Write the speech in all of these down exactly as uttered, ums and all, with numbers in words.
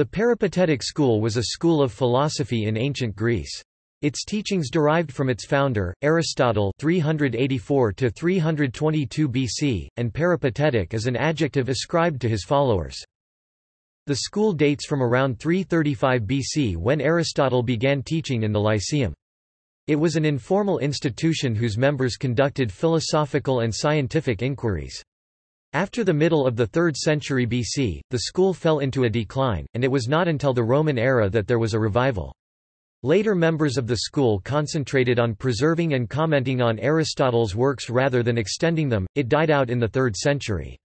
The Peripatetic school was a school of philosophy in ancient Greece. Its teachings derived from its founder, Aristotle three eighty-four to three twenty-two B C, and peripatetic is an adjective ascribed to his followers. The school dates from around three thirty-five B C when Aristotle began teaching in the Lyceum. It was an informal institution whose members conducted philosophical and scientific inquiries. After the middle of the third century B C, the school fell into a decline, and it was not until the Roman era that there was a revival. Later members of the school concentrated on preserving and commenting on Aristotle's works rather than extending them. It died out in the third century.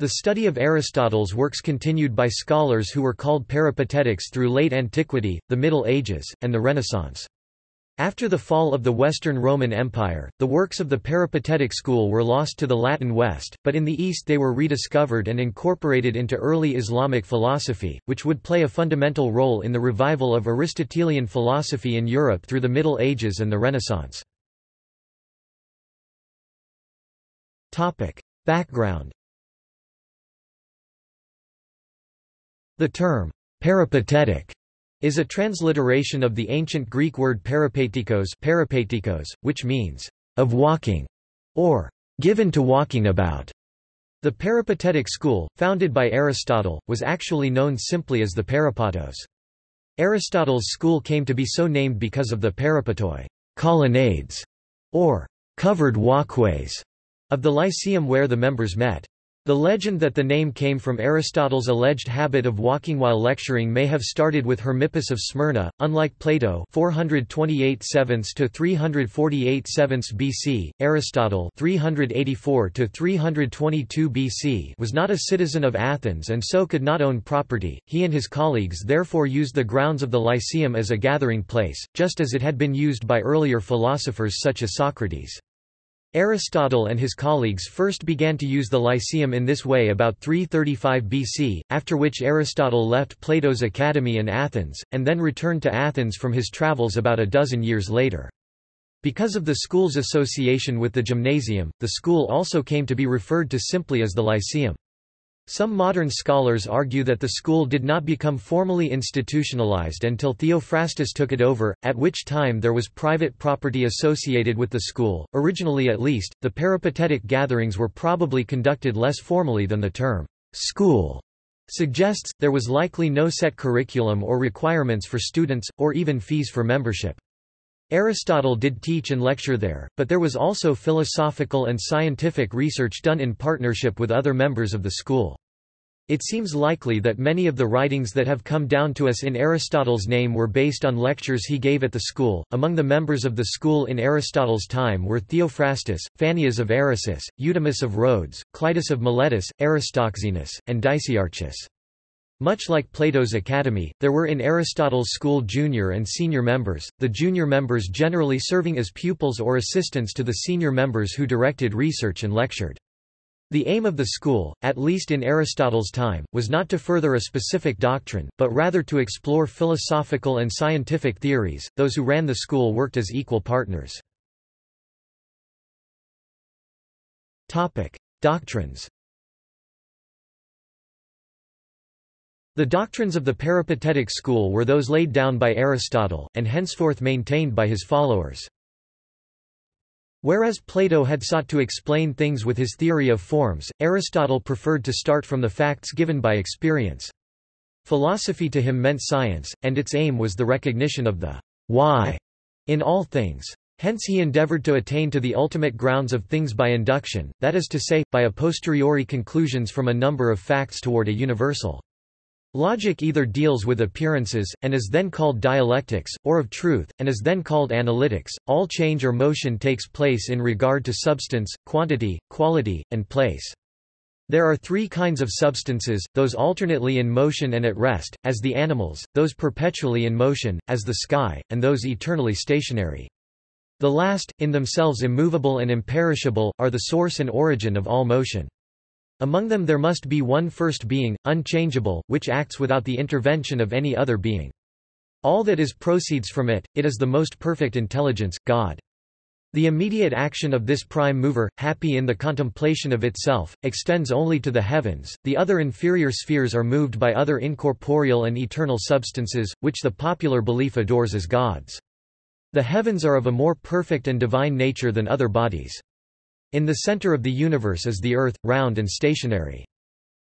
The study of Aristotle's works continued by scholars who were called peripatetics through late antiquity, the Middle Ages, and the Renaissance. After the fall of the Western Roman Empire, the works of the peripatetic school were lost to the Latin West, but in the East they were rediscovered and incorporated into early Islamic philosophy, which would play a fundamental role in the revival of Aristotelian philosophy in Europe through the Middle Ages and the Renaissance. Topic: Background. The term peripatetic is a transliteration of the ancient Greek word peripatikos, which means, of walking, or given to walking about. The peripatetic school, founded by Aristotle, was actually known simply as the Peripatos. Aristotle's school came to be so named because of the peripatoi, colonnades, or covered walkways, of the Lyceum where the members met. The legend that the name came from Aristotle's alleged habit of walking while lecturing may have started with Hermippus of Smyrna. Unlike Plato (four twenty-eight to three forty-eight B C), Aristotle (three eighty-four to three twenty-two B C) was not a citizen of Athens and so could not own property. He and his colleagues therefore used the grounds of the Lyceum as a gathering place, just as it had been used by earlier philosophers such as Socrates. Aristotle and his colleagues first began to use the Lyceum in this way about three thirty-five B C, after which Aristotle left Plato's academy in Athens, and then returned to Athens from his travels about a dozen years later. Because of the school's association with the gymnasium, the school also came to be referred to simply as the Lyceum. Some modern scholars argue that the school did not become formally institutionalized until Theophrastus took it over, at which time there was private property associated with the school. Originally, at least, the peripatetic gatherings were probably conducted less formally than the term school suggests. There was likely no set curriculum or requirements for students, or even fees for membership. Aristotle did teach and lecture there, but there was also philosophical and scientific research done in partnership with other members of the school. It seems likely that many of the writings that have come down to us in Aristotle's name were based on lectures he gave at the school. Among the members of the school in Aristotle's time were Theophrastus, Phanias of Eresus, Eudemus of Rhodes, Clytus of Miletus, Aristoxenus, and Dicaearchus. Much like Plato's academy, there were in Aristotle's school junior and senior members, the junior members generally serving as pupils or assistants to the senior members who directed research and lectured. The aim of the school, at least in Aristotle's time, was not to further a specific doctrine, but rather to explore philosophical and scientific theories. Those who ran the school worked as equal partners. Topic: Doctrines. The doctrines of the peripatetic school were those laid down by Aristotle, and henceforth maintained by his followers. Whereas Plato had sought to explain things with his theory of forms, Aristotle preferred to start from the facts given by experience. Philosophy to him meant science, and its aim was the recognition of the why in all things. Hence he endeavored to attain to the ultimate grounds of things by induction, that is to say, by a posteriori conclusions from a number of facts toward a universal. Logic either deals with appearances, and is then called dialectics, or of truth, and is then called analytics. All change or motion takes place in regard to substance, quantity, quality, and place. There are three kinds of substances, those alternately in motion and at rest, as the animals, those perpetually in motion, as the sky, and those eternally stationary. The last, in themselves immovable and imperishable, are the source and origin of all motion. Among them there must be one first being, unchangeable, which acts without the intervention of any other being. All that is proceeds from it, it is the most perfect intelligence, God. The immediate action of this prime mover, happy in the contemplation of itself, extends only to the heavens, the other inferior spheres are moved by other incorporeal and eternal substances, which the popular belief adores as gods. The heavens are of a more perfect and divine nature than other bodies. In the center of the universe is the earth, round and stationary.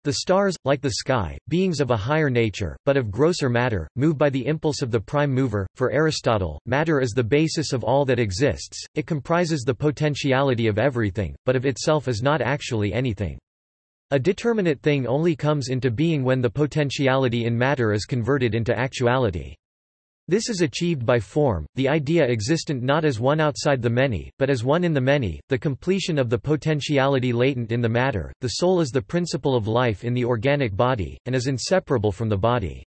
The stars, like the sky, beings of a higher nature, but of grosser matter, move by the impulse of the prime mover. For Aristotle, matter is the basis of all that exists, it comprises the potentiality of everything, but of itself is not actually anything. A determinate thing only comes into being when the potentiality in matter is converted into actuality. This is achieved by form, the idea existent not as one outside the many, but as one in the many, the completion of the potentiality latent in the matter. The soul is the principle of life in the organic body, and is inseparable from the body.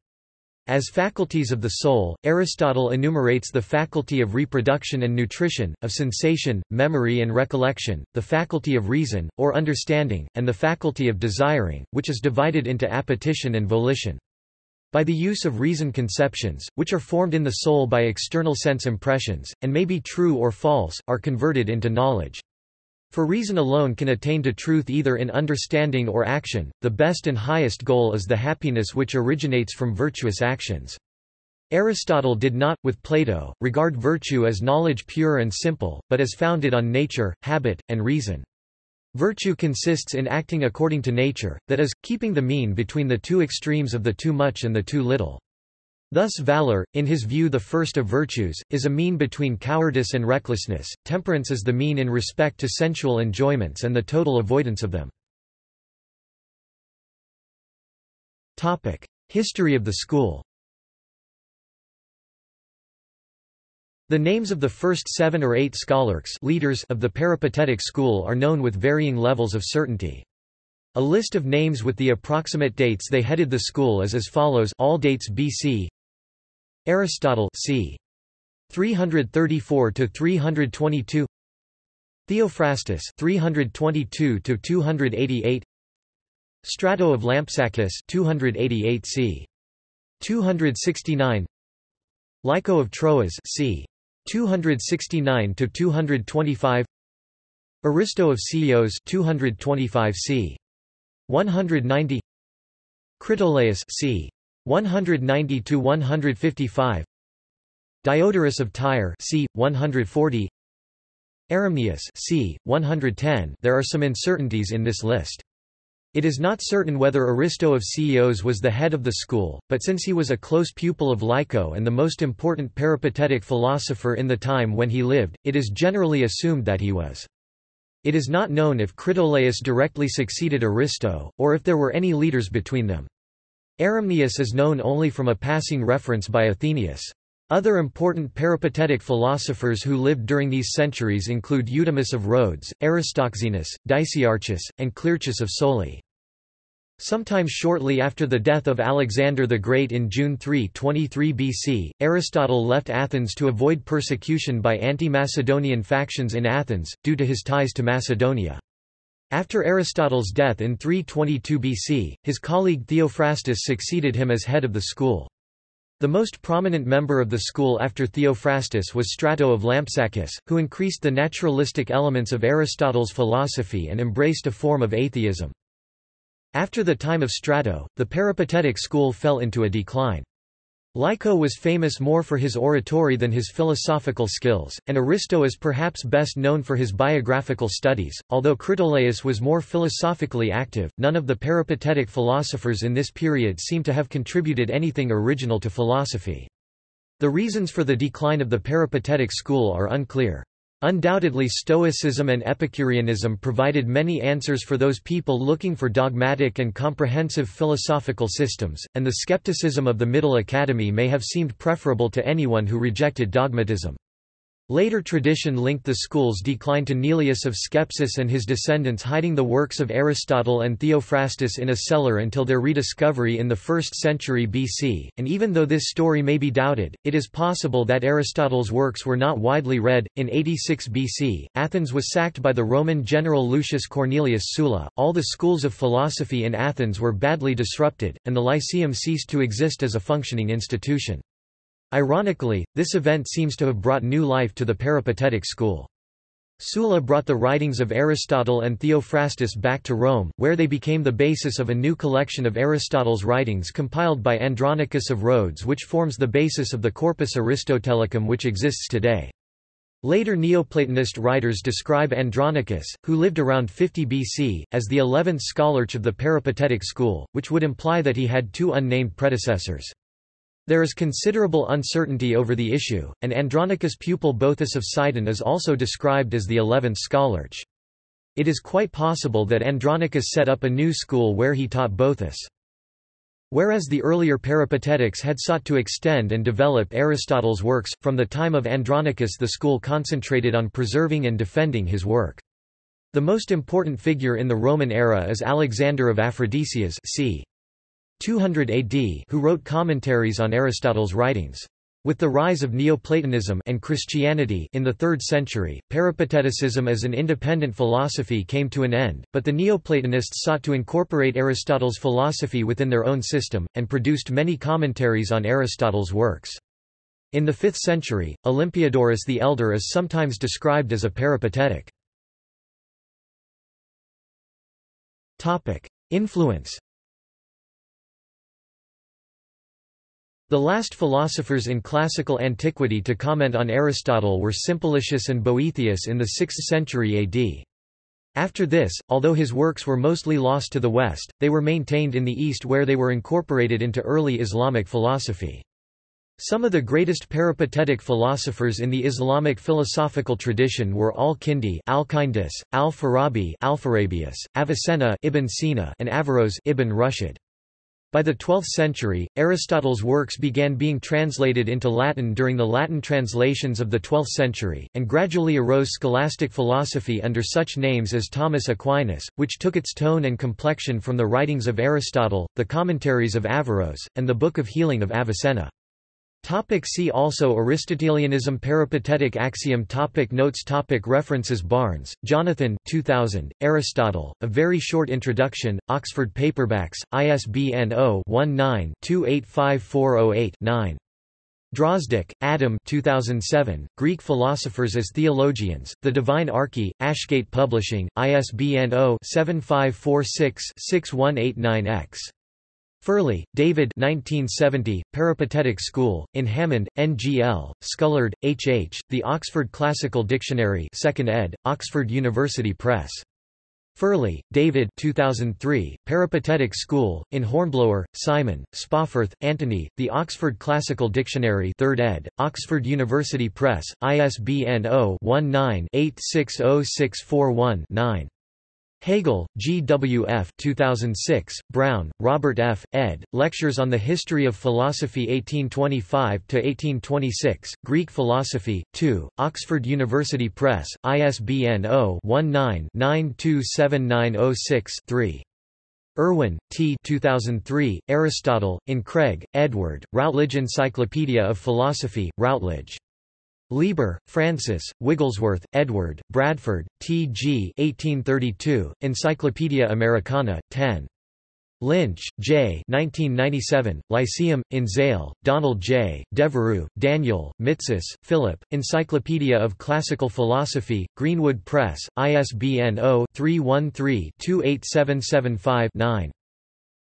As faculties of the soul, Aristotle enumerates the faculty of reproduction and nutrition, of sensation, memory and recollection, the faculty of reason, or understanding, and the faculty of desiring, which is divided into appetition and volition. By the use of reason conceptions, which are formed in the soul by external sense impressions, and may be true or false, are converted into knowledge. For reason alone can attain to truth either in understanding or action, the best and highest goal is the happiness which originates from virtuous actions. Aristotle did not, with Plato, regard virtue as knowledge pure and simple, but as founded on nature, habit, and reason. Virtue consists in acting according to nature, that is, keeping the mean between the two extremes of the too much and the too little. Thus valor, in his view the first of virtues, is a mean between cowardice and recklessness, temperance is the mean in respect to sensual enjoyments and the total avoidance of them. History of the school. The names of the first seven or eight scholars leaders of the Peripatetic school are known with varying levels of certainty. A list of names with the approximate dates they headed the school is as follows: all dates B C. Aristotle c. three thirty-four to three twenty-two, Theophrastus three twenty-two to two eighty-eight, Strato of Lampsacus two eighty-eight to two sixty-nine, Lyco of Troas c. two sixty-nine to two twenty-five, Aristo of Ceos two twenty-five to one ninety, Critolaus c. one ninety to one fifty-five, Diodorus of Tyre c. one forty, Arimneus c. one ten. There are some uncertainties in this list. It is not certain whether Aristo of Ceos was the head of the school, but since he was a close pupil of Lyco and the most important peripatetic philosopher in the time when he lived, it is generally assumed that he was. It is not known if Critolaus directly succeeded Aristo, or if there were any leaders between them. Arimneus is known only from a passing reference by Athenaeus. Other important peripatetic philosophers who lived during these centuries include Eudemus of Rhodes, Aristoxenus, Dicaearchus, and Clearchus of Soli. Sometime shortly after the death of Alexander the Great in June three twenty-three B C, Aristotle left Athens to avoid persecution by anti-Macedonian factions in Athens, due to his ties to Macedonia. After Aristotle's death in three twenty-two B C, his colleague Theophrastus succeeded him as head of the school. The most prominent member of the school after Theophrastus was Strato of Lampsacus, who increased the naturalistic elements of Aristotle's philosophy and embraced a form of atheism. After the time of Strato, the Peripatetic school fell into a decline. Lyco was famous more for his oratory than his philosophical skills, and Aristo is perhaps best known for his biographical studies. Although Critolaus was more philosophically active, none of the peripatetic philosophers in this period seem to have contributed anything original to philosophy. The reasons for the decline of the peripatetic school are unclear. Undoubtedly, Stoicism and Epicureanism provided many answers for those people looking for dogmatic and comprehensive philosophical systems, and the skepticism of the Middle Academy may have seemed preferable to anyone who rejected dogmatism. Later tradition linked the school's decline to Neleus of Skepsis and his descendants hiding the works of Aristotle and Theophrastus in a cellar until their rediscovery in the first century B C, and even though this story may be doubted, it is possible that Aristotle's works were not widely read. In eighty-six B C, Athens was sacked by the Roman general Lucius Cornelius Sulla. All the schools of philosophy in Athens were badly disrupted, and the Lyceum ceased to exist as a functioning institution. Ironically, this event seems to have brought new life to the Peripatetic school. Sulla brought the writings of Aristotle and Theophrastus back to Rome, where they became the basis of a new collection of Aristotle's writings compiled by Andronicus of Rhodes, which forms the basis of the Corpus Aristotelicum which exists today. Later Neoplatonist writers describe Andronicus, who lived around fifty B C, as the eleventh scholar of the Peripatetic school, which would imply that he had two unnamed predecessors. There is considerable uncertainty over the issue, and Andronicus' pupil Boethus of Sidon is also described as the eleventh scholar. It is quite possible that Andronicus set up a new school where he taught Boethus. Whereas the earlier Peripatetics had sought to extend and develop Aristotle's works, from the time of Andronicus the school concentrated on preserving and defending his work. The most important figure in the Roman era is Alexander of Aphrodisias, c. two hundred A D, who wrote commentaries on Aristotle's writings. With the rise of Neoplatonism and Christianity in the third century, Peripateticism as an independent philosophy came to an end, but the Neoplatonists sought to incorporate Aristotle's philosophy within their own system, and produced many commentaries on Aristotle's works. In the fifth century, Olympiodorus the Elder is sometimes described as a Peripatetic. Influence. The last philosophers in classical antiquity to comment on Aristotle were Simplicius and Boethius in the sixth century A D. After this, although his works were mostly lost to the West, they were maintained in the East where they were incorporated into early Islamic philosophy. Some of the greatest Peripatetic philosophers in the Islamic philosophical tradition were al-Kindi, al-Kindis, al-Farabi, al-Farabius, Avicenna, Ibn Sina, and Averroes, Ibn Rushd. By the twelfth century, Aristotle's works began being translated into Latin during the Latin translations of the twelfth century, and gradually arose scholastic philosophy under such names as Thomas Aquinas, which took its tone and complexion from the writings of Aristotle, the commentaries of Averroes, and the Book of Healing of Avicenna. Topic see also: Aristotelianism, Peripatetic axiom. Topic notes. Topic references. Barnes, Jonathan, two thousand, Aristotle, A Very Short Introduction, Oxford Paperbacks, I S B N zero one nine two eight five four zero eight nine. Drozdik, Adam, two thousand seven, Greek Philosophers as Theologians, The Divine Archy, Ashgate Publishing, I S B N zero seven five four six six one eight nine X. Furley, David, nineteen seventy, Peripatetic School, in Hammond, N G L, Scullard, H H, The Oxford Classical Dictionary, second ed., Oxford University Press. Furley, David, two thousand three, Peripatetic School, in Hornblower, Simon, Spofforth, Anthony, The Oxford Classical Dictionary, third ed., Oxford University Press, I S B N zero one nine eight six zero six four one nine. Hegel, G W F two thousand six, Brown, Robert F., ed., Lectures on the History of Philosophy eighteen twenty-five to eighteen twenty-six, Greek Philosophy, two, Oxford University Press, I S B N zero one nine nine two seven nine zero six three. Irwin, T. two thousand three, Aristotle, in Craig, Edward, Routledge Encyclopedia of Philosophy, Routledge. Lieber, Francis, Wigglesworth, Edward, Bradford, T G eighteen thirty-two, Encyclopedia Americana, ten. Lynch, J. nineteen ninety-seven, Lyceum, in Zale, Donald J., Devereux, Daniel, Mitsis, Philip, Encyclopedia of Classical Philosophy, Greenwood Press, I S B N zero three one three two eight seven seven five nine.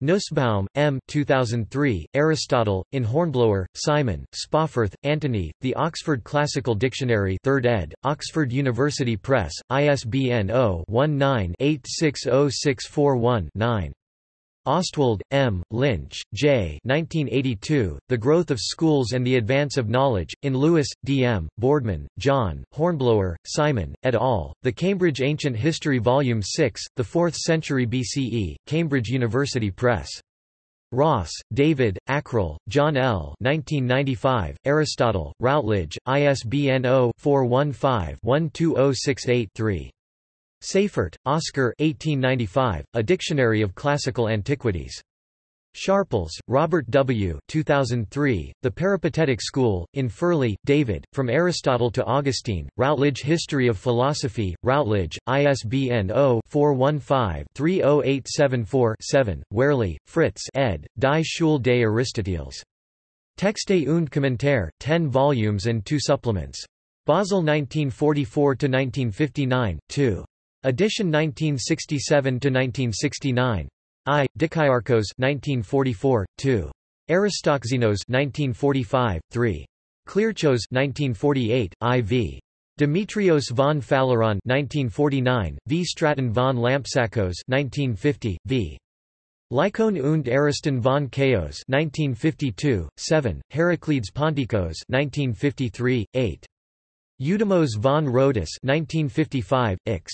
Nussbaum, M. two thousand three, Aristotle, in Hornblower, Simon, Spofforth, Anthony, The Oxford Classical Dictionary, third ed., Oxford University Press, I S B N zero one nine eight six zero six four one nine. Ostwald, M., Lynch, J. nineteen eighty-two, The Growth of Schools and the Advance of Knowledge, in Lewis, D M, Boardman, John, Hornblower, Simon, et al., The Cambridge Ancient History Volume six, the fourth century B C E, Cambridge University Press. Ross, David, Ackrell, John L. nineteen ninety-five, Aristotle, Routledge, I S B N zero four one five one two zero six eight three. Seifert, Oscar, eighteen ninety-five, A Dictionary of Classical Antiquities. Sharples, Robert W. two thousand three, The Peripatetic School, in Furley, David, From Aristotle to Augustine, Routledge History of Philosophy, Routledge, I S B N zero four one five three zero eight seven four seven, Werley, Fritz ed., Die Schule des Aristoteles. Texte und Commentaire, ten volumes and two supplements. Basel nineteen forty-four to nineteen fifty-nine, two. Edition nineteen sixty-seven to nineteen sixty-nine. I. Dicaearchus nineteen forty-four, two. Aristoxenus nineteen forty-five, three. Clearchus nineteen forty-eight, four. Demetrios von Phaleron nineteen forty-nine, V. Straton von Lampsacus nineteen fifty, V. Lycon und Ariston von Ceos nineteen fifty-two, seven. Heraclides Ponticos nineteen fifty-three, eight. Eudemus von Rhodes nineteen fifty-five, X.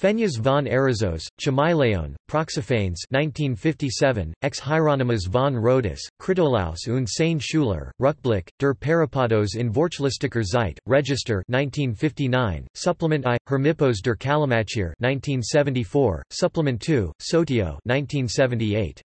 Phanias von Eresus, Chamileon, Proxiphanes nineteen fifty-seven, Ex Hieronymus von Rhodes, Critolaus und Saint Schuler, Ruckblick, der Peripatos in Vorschlistiker Zeit, Register nineteen fifty-nine, Supplement I, Hermippus der Kalamachir nineteen seventy-four, Supplement two, Sotio nineteen seventy-eight.